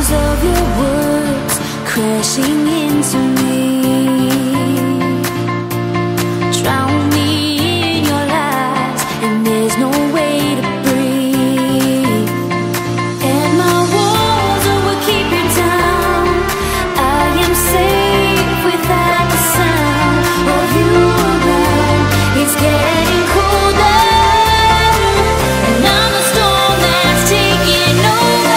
echoes of your words crashing into me. Drown me in your lies, and there's no way to breathe. And my walls will keep you down. I am safe without the sound of you around. It's getting colder, and I'm the storm that's taking over.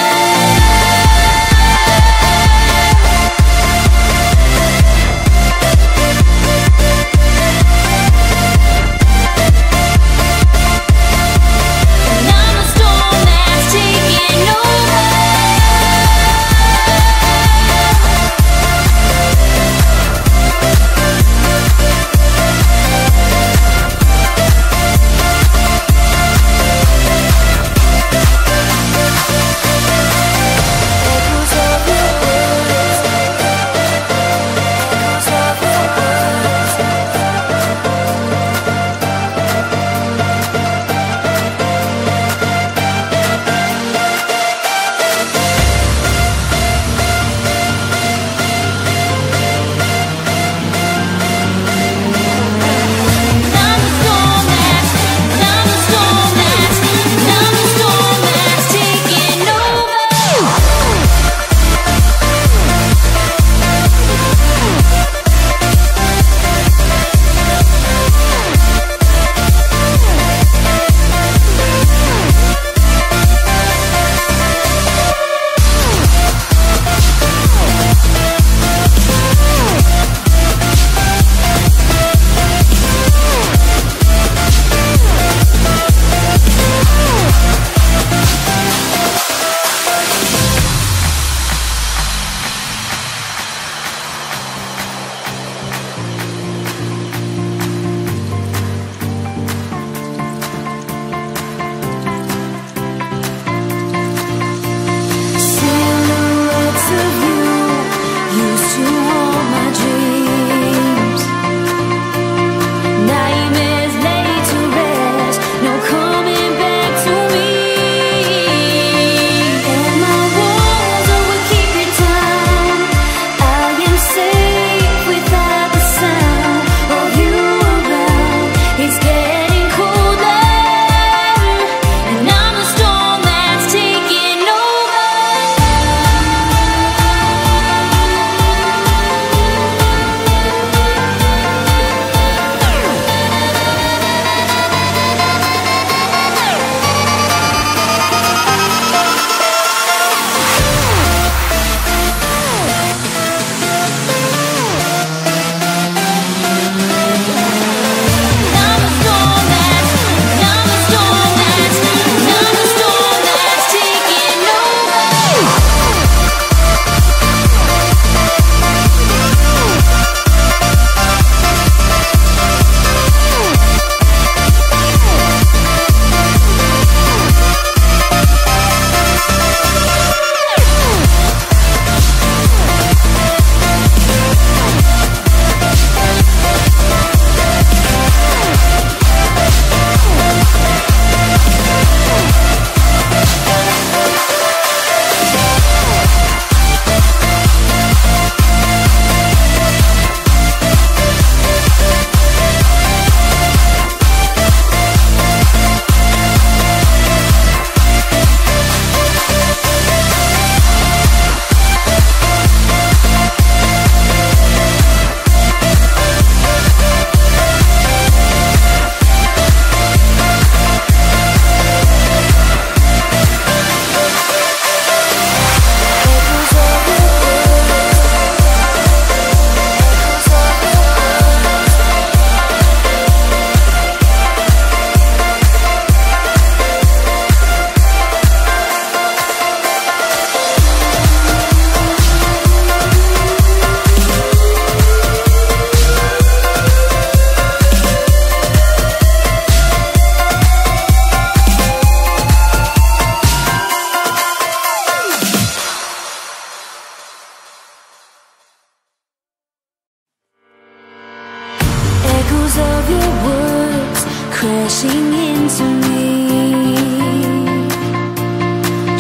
Echoes of your words crashing into me.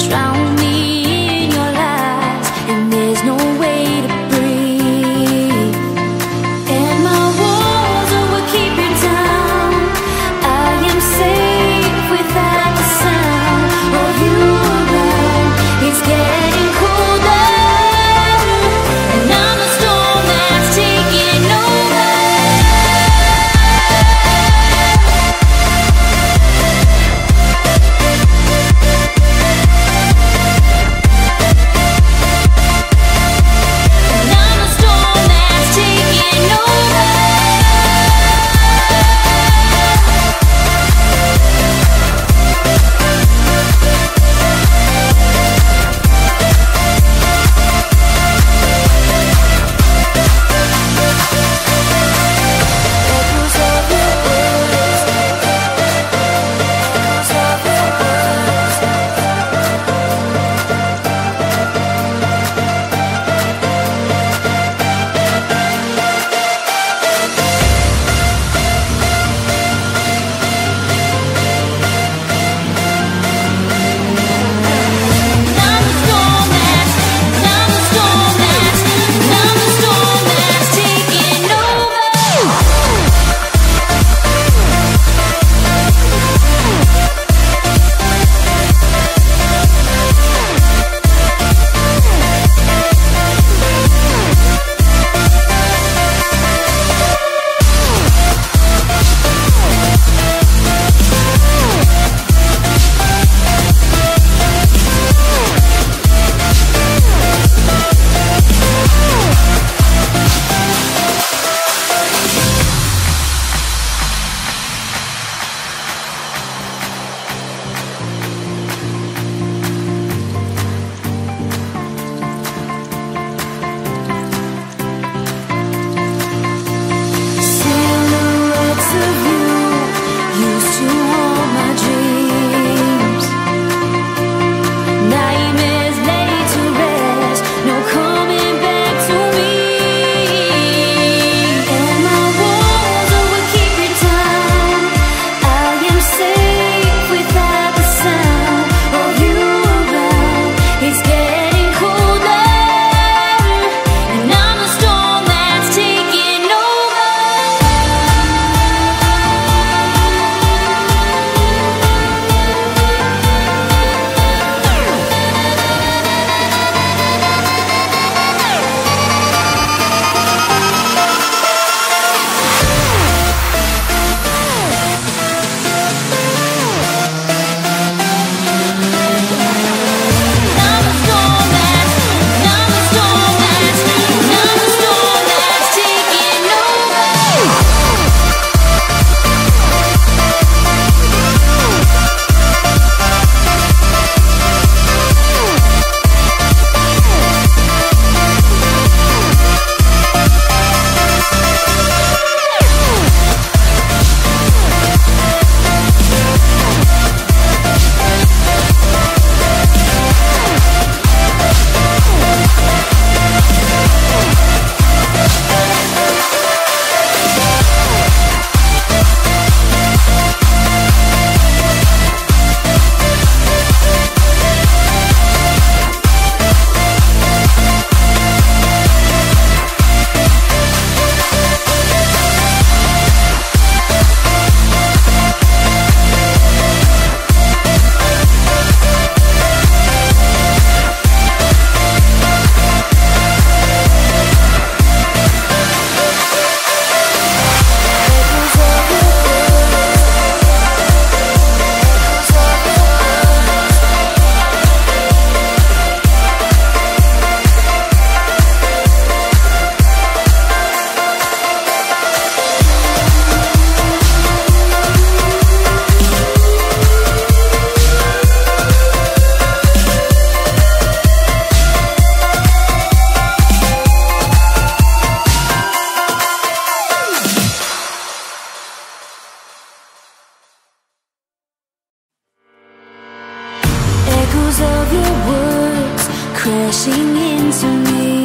Drown me in your lies, crashing into me.